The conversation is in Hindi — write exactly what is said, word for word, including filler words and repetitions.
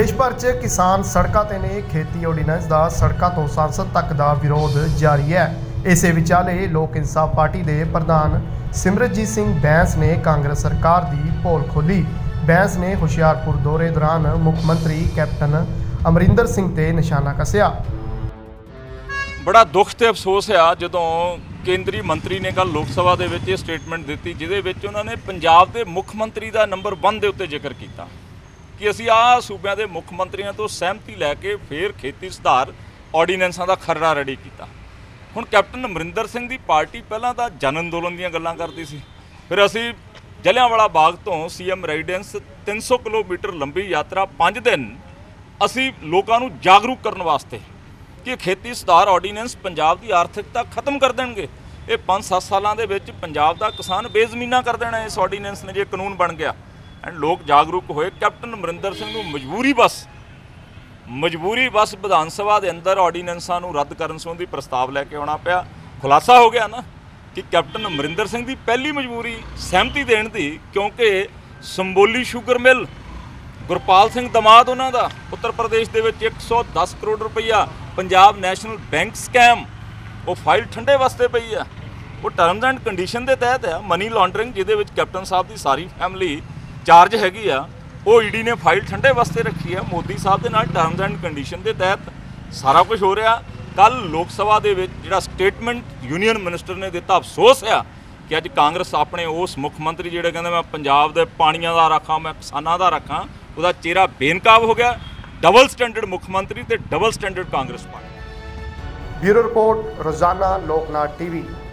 देश भर च किसान सड़कों ते ने खेती ऑर्डीनेंस का सड़कों तो संसद तक का विरोध जारी है। इसे विचाले लोक इंसाफ पार्टी के प्रधान सिमरनजीत सिंह बैंस ने कांग्रेस सरकार की पोल खोली। बैंस ने हुशियारपुर दौरे दौरान मुख्यमंत्री कैप्टन अमरिंदर सिंह ते निशाना कसिया। बड़ा दुख ते अफसोस है जदों केंद्रीय मंत्री ने कल लोक सभा दे विच स्टेटमेंट दी जिहदे विच उन्होंने पंजाब के मुख्यमंत्री का नंबर वन के उत्ते जिक्र किया कि असी आ सूबे के मुख्यमंत्रियों तो सहमति लैके फिर खेती सुधार ऑर्डीनेंसा का खरड़ा रेडी किया। हुण कैप्टन अमरिंदर सिंह दी पार्टी पहलां तां जन अंदोलन दीयां गल्लां करदी सी, फिर असी जलियांवाला बाग तो सी एम रेजिडेंस तीन सौ किलोमीटर लंबी यात्रा पाँच दिन असी लोगों को जागरूक करने वास्ते कि खेती सुधार ऑर्डीनेंस पंजाब की आर्थिकता खत्म कर देणगे। ये पाँच सत्त सालों के विच पंजाब दा किसान बेजमीना कर देना इस ऑर्डीनेंस ने जे कानून बन गया। एंड लोग जागरूक होए, कैप्टन अमरिंदर सिंह नूं मजबूरी बस मजबूरी बस विधान सभा के अंदर ऑर्डीनेंसा रद्द करने संबंधी प्रस्ताव लैके आना पाया। खुलासा हो गया ना कि कैप्टन अमरिंदर सिंह की पहली मजबूरी सहमति देने की, क्योंकि संबोली शुगर मिल गुरपाल सिंह दमाद उन्हों का उत्तर प्रदेश के एक सौ दस करोड़ रुपया पंजाब नैशनल बैंक स्कैम वो फाइल ठंडे वास्ते पई है। वो टर्म्स एंड कंडीशन के तहत है मनी लॉन्डरिंग जिहदे कैप्टन साहब की सारी फैमिली चार्ज हैगी आ, वो ईडी ने फाइल ठंडे वास्ते रखी है। मोदी साहब के नाल टर्म्स एंड कंडीशन के तहत सारा कुछ हो रहा। कल लोक सभा दे विच जिहड़ा स्टेटमेंट यूनियन मिनिस्टर ने दिता, अफसोस है कि अज कांग्रेस अपने उस मुख्यमंत्री जिहड़े कहंदे मैं पंजाब दे पाणियां दा रखा मैं किसानां दा रखा, उहदा चेहरा बेनकाब हो गया। डबल स्टैंडर्ड मुख्यमंत्री ते double standard Congress party. Bureau report रोजाना लोकनाथ टीवी।